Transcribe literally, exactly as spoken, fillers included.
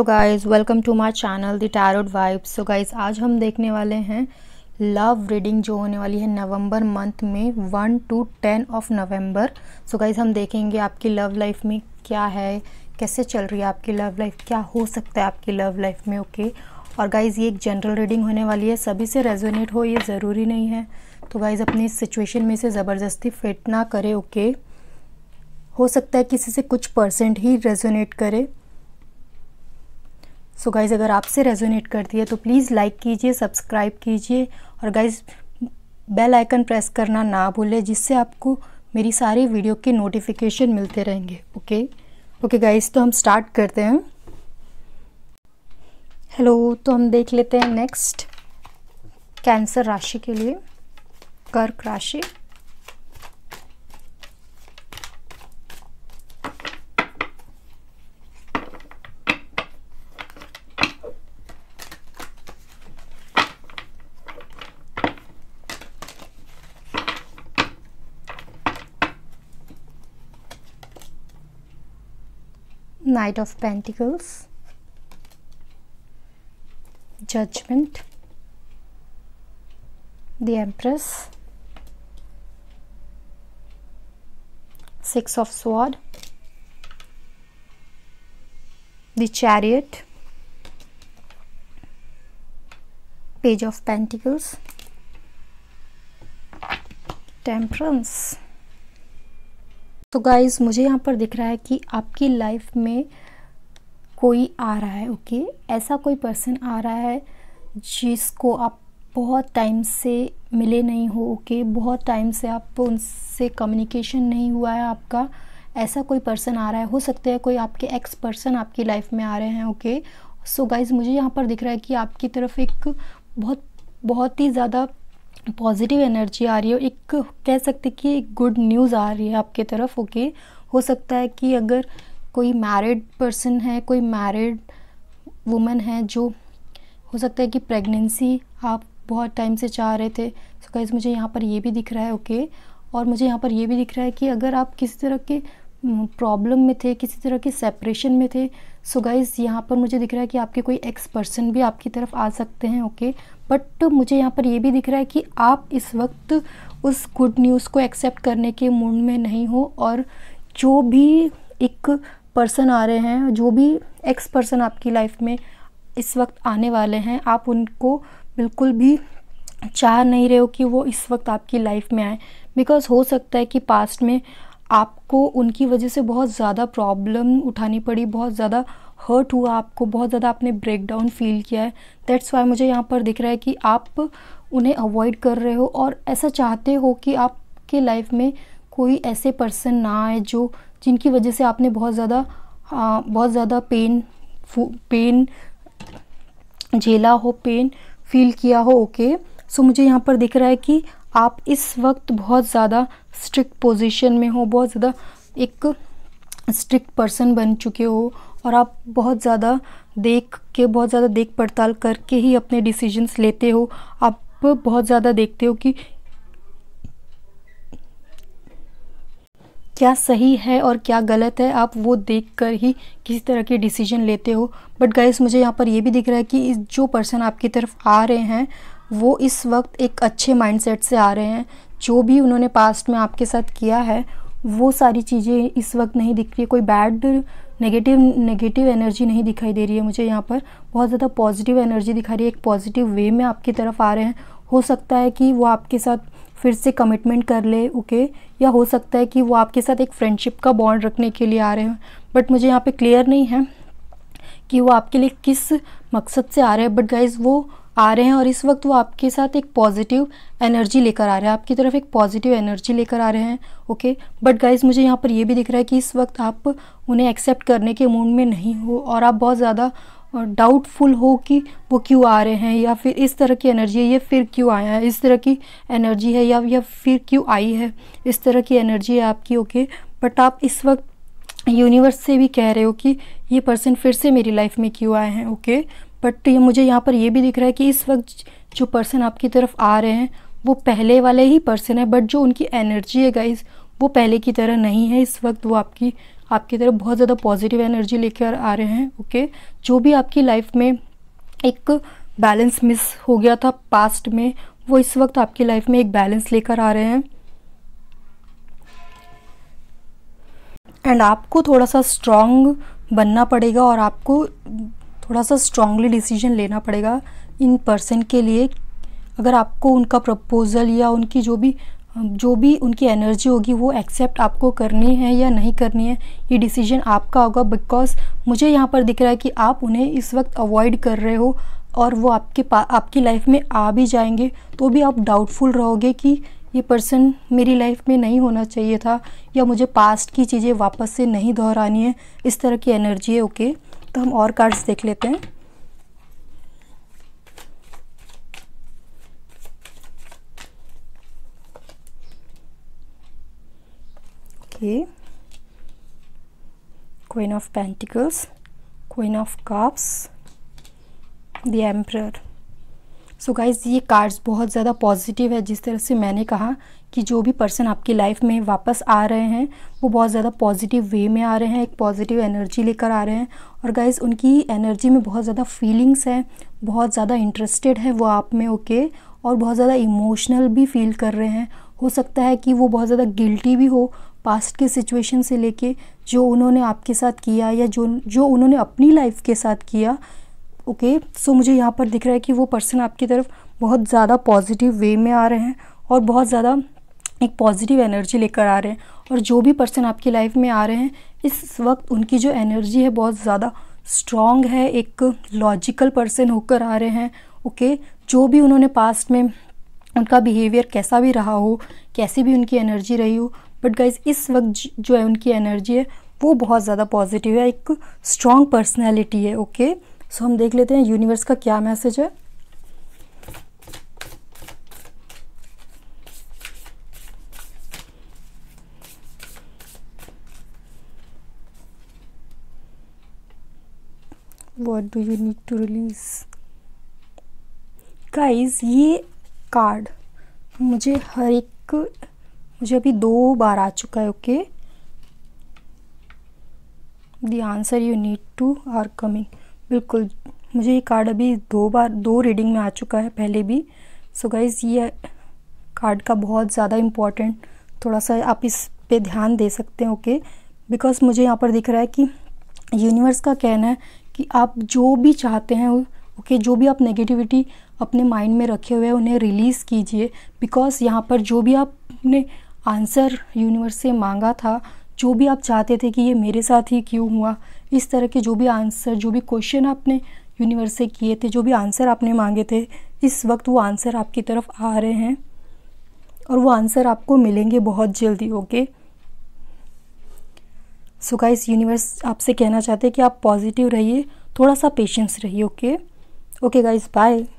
So guys welcome to my channel the tarot vibes. So guys आज हम देखने वाले हैं लव रीडिंग जो होने वाली है नवंबर मंथ में one to ten of November. So guys हम देखेंगे आपकी लव लाइफ में क्या है, कैसे चल रही है आपकी लव लाइफ, क्या हो सकता है आपकी लव लाइफ में। Okay okay? और गाइज ये एक जनरल रीडिंग होने वाली है, सभी से रेजोनेट हो ये ज़रूरी नहीं है। तो गाइज अपनी इस सिचुएशन में से ज़बरदस्ती फिट ना करे। Okay okay? हो सकता है किसी से कुछ परसेंट ही रेजोनेट करे। सो so गाइज़ अगर आपसे रेजोनेट करती है तो प्लीज़ लाइक कीजिए, सब्सक्राइब कीजिए और गाइज़ बेल आइकन प्रेस करना ना भूलें, जिससे आपको मेरी सारी वीडियो के नोटिफिकेशन मिलते रहेंगे। ओके ओके गाइज़, तो हम स्टार्ट करते हैं। हेलो, तो हम देख लेते हैं नेक्स्ट कैंसर राशि के लिए कर्क राशि। Knight of Pentacles, Judgment, the Empress, Six of Swords, the Chariot, Page of Pentacles, Temperance। तो गाइज़ मुझे यहाँ पर दिख रहा है कि आपकी लाइफ में कोई आ रहा है। Okay okay? ऐसा कोई पर्सन आ रहा है जिसको आप बहुत टाइम से मिले नहीं हो। Okay okay? बहुत टाइम से आप उनसे कम्युनिकेशन नहीं हुआ है आपका, ऐसा कोई पर्सन आ रहा है। हो सकता है कोई आपके एक्स पर्सन आपकी लाइफ में आ रहे हैं। ओके सो गाइज़ मुझे यहाँ पर दिख रहा है कि आपकी तरफ एक बहुत बहुत ही ज़्यादा पॉजिटिव एनर्जी आ रही है, एक कह सकते कि एक गुड न्यूज़ आ रही है आपके तरफ। Okay okay? हो सकता है कि अगर कोई मैरिड पर्सन है, कोई मैरिड वुमन है, जो हो सकता है कि प्रेगनेंसी आप बहुत टाइम से चाह रहे थे। सो गाइस मुझे यहाँ पर ये भी दिख रहा है। Okay okay? और मुझे यहाँ पर ये भी दिख रहा है कि अगर आप किसी तरह के प्रॉब्लम में थे, किसी तरह के सेपरेशन में थे। सो गाइज़ यहाँ पर मुझे दिख रहा है कि आपके कोई एक्स पर्सन भी आपकी तरफ आ सकते हैं। Okay okay? बट मुझे यहाँ पर ये भी दिख रहा है कि आप इस वक्त उस गुड न्यूज़ को एक्सेप्ट करने के मूड में नहीं हो, और जो भी एक पर्सन आ रहे हैं, जो भी एक्स पर्सन आपकी लाइफ में इस वक्त आने वाले हैं, आप उनको बिल्कुल भी चाह नहीं रहे हो कि वो इस वक्त आपकी लाइफ में आए। बिकॉज़ हो सकता है कि पास्ट में आपको उनकी वजह से बहुत ज़्यादा प्रॉब्लम उठानी पड़ी, बहुत ज़्यादा हर्ट हुआ आपको, बहुत ज़्यादा आपने ब्रेकडाउन फील किया है। दैट्स वाई मुझे यहाँ पर दिख रहा है कि आप उन्हें अवॉइड कर रहे हो, और ऐसा चाहते हो कि आपके लाइफ में कोई ऐसे पर्सन ना आए जो जिनकी वजह से आपने बहुत ज़्यादा बहुत ज़्यादा पेन पेन झेला हो, पेन फील किया हो। Okay okay? सो so, मुझे यहाँ पर दिख रहा है कि आप इस वक्त बहुत ज़्यादा स्ट्रिक्ट पोजीशन में हो, बहुत ज़्यादा एक स्ट्रिक्ट पर्सन बन चुके हो, और आप बहुत ज़्यादा देख के बहुत ज़्यादा देख पड़ताल करके ही अपने डिसीजंस लेते हो। आप बहुत ज़्यादा देखते हो कि क्या सही है और क्या गलत है, आप वो देखकर ही किसी तरह के डिसीजन लेते हो। बट गाइस मुझे यहाँ पर ये भी दिख रहा है कि जो पर्सन आपकी तरफ आ रहे हैं वो इस वक्त एक अच्छे माइंडसेट से आ रहे हैं। जो भी उन्होंने पास्ट में आपके साथ किया है वो सारी चीज़ें इस वक्त नहीं दिख रही है, कोई बैड नेगेटिव नेगेटिव एनर्जी नहीं दिखाई दे रही है। मुझे यहाँ पर बहुत ज़्यादा पॉजिटिव एनर्जी दिखाई रही है, एक पॉजिटिव वे में आपकी तरफ आ रहे हैं। हो सकता है कि वो आपके साथ फिर से कमिटमेंट कर ले। ओके या हो सकता है कि वो आपके साथ एक फ्रेंडशिप का बॉन्ड रखने के लिए आ रहे हैं। बट मुझे यहाँ पर क्लियर नहीं है कि वो आपके लिए किस मकसद से आ रहे हैं। बट गाइज़ वो आ रहे हैं, और इस वक्त वो आपके साथ एक पॉजिटिव एनर्जी लेकर आ रहे हैं, आपकी तरफ एक पॉजिटिव एनर्जी लेकर आ रहे हैं। ओके बट गाइज़ मुझे यहाँ पर ये भी दिख रहा है कि इस वक्त आप उन्हें एक्सेप्ट करने के मूड में नहीं हो, और आप बहुत ज़्यादा डाउटफुल हो कि वो क्यों आ रहे हैं, या फिर इस तरह की एनर्जी है ये फिर क्यों आया है, इस तरह की एनर्जी है या, या फिर क्यों आई है, इस तरह की एनर्जी है आपकी। ओके बट आप इस वक्त यूनिवर्स से भी कह रहे हो कि ये पर्सन फिर से मेरी लाइफ में क्यों आए हैं। ओके बट ये मुझे यहाँ पर ये भी दिख रहा है कि इस वक्त जो पर्सन आपकी तरफ आ रहे हैं वो पहले वाले ही पर्सन है, बट जो उनकी एनर्जी है गाइज़ वो पहले की तरह नहीं है। इस वक्त वो आपकी आपकी तरफ बहुत ज़्यादा पॉजिटिव एनर्जी लेकर आ रहे हैं। ओके, जो भी आपकी लाइफ में एक बैलेंस मिस हो गया था पास्ट में, वो इस वक्त आपकी लाइफ में एक बैलेंस लेकर आ रहे हैं। एंड आपको थोड़ा सा स्ट्रॉन्ग बनना पड़ेगा और आपको थोड़ा सा स्ट्रांगली डिसीजन लेना पड़ेगा इन पर्सन के लिए। अगर आपको उनका प्रपोजल या उनकी जो भी जो भी उनकी एनर्जी होगी वो एक्सेप्ट आपको करनी है या नहीं करनी है, ये डिसीजन आपका होगा। बिकॉज मुझे यहाँ पर दिख रहा है कि आप उन्हें इस वक्त अवॉइड कर रहे हो और वो आपके आपकी लाइफ में आ भी जाएंगे तो भी आप डाउटफुल रहोगे कि ये पर्सन मेरी लाइफ में नहीं होना चाहिए था या मुझे पास्ट की चीज़ें वापस से नहीं दोहरानी है। इस तरह की एनर्जी है। ओके, तो हम और कार्ड्स देख लेते हैं। Okay, queen of pentacles, queen of cups, the emperor. So guys, ये कार्ड्स बहुत ज़्यादा पॉजिटिव है। जिस तरह से मैंने कहा कि जो भी पर्सन आपकी लाइफ में वापस आ रहे हैं वो बहुत ज़्यादा पॉजिटिव वे में आ रहे हैं, एक पॉजिटिव एनर्जी लेकर आ रहे हैं। और गाइज, उनकी एनर्जी में बहुत ज़्यादा फीलिंग्स हैं, बहुत ज़्यादा इंटरेस्टेड है वो आप में। ओके, और बहुत ज़्यादा इमोशनल भी फील कर रहे हैं। हो सकता है कि वो बहुत ज़्यादा गिल्टी भी हो पास्ट की सिचुएशन से लेके, जो उन्होंने आपके साथ किया या जो जो उन्होंने अपनी लाइफ के साथ किया। ओके, okay, सो so मुझे यहाँ पर दिख रहा है कि वो पर्सन आपकी तरफ बहुत ज़्यादा पॉजिटिव वे में आ रहे हैं और बहुत ज़्यादा एक पॉजिटिव एनर्जी लेकर आ रहे हैं। और जो भी पर्सन आपकी लाइफ में आ रहे हैं इस वक्त उनकी जो एनर्जी है बहुत ज़्यादा स्ट्रॉन्ग है, एक लॉजिकल पर्सन होकर आ रहे हैं। ओके, okay, जो भी उन्होंने पास्ट में उनका बिहेवियर कैसा भी रहा हो, कैसी भी उनकी एनर्जी रही हो, बट गाइज इस वक्त जो है उनकी एनर्जी है वो बहुत ज़्यादा पॉजिटिव है, एक स्ट्रॉन्ग पर्सनैलिटी है। Okay, okay? सो so, हम देख लेते हैं यूनिवर्स का क्या मैसेज है। What do you need to release. Guys, ये कार्ड मुझे हर एक मुझे अभी दो बार आ चुका है। Okay, the answer you need to are coming. बिल्कुल, मुझे ये कार्ड अभी दो बार दो रीडिंग में आ चुका है पहले भी। सो so गाइज़, ये कार्ड का बहुत ज़्यादा इम्पॉर्टेंट, थोड़ा सा आप इस पे ध्यान दे सकते हैं। ओके, बिकॉज मुझे यहाँ पर दिख रहा है कि यूनिवर्स का कहना है कि आप जो भी चाहते हैं, ओके okay, जो भी आप नेगेटिविटी अपने माइंड में रखे हुए हैं उन्हें रिलीज़ कीजिए। बिकॉज यहाँ पर जो भी आपने आंसर यूनिवर्स से मांगा था, जो भी आप चाहते थे कि ये मेरे साथ ही क्यों हुआ, इस तरह के जो भी आंसर, जो भी क्वेश्चन आपने यूनिवर्स से किए थे, जो भी आंसर आपने मांगे थे, इस वक्त वो आंसर आपकी तरफ आ रहे हैं और वो आंसर आपको मिलेंगे बहुत जल्दी। ओके, सो गाइस, यूनिवर्स आपसे कहना चाहते हैं कि आप पॉजिटिव रहिए, थोड़ा सा पेशेंस रहिए। Okay okay guys, bye.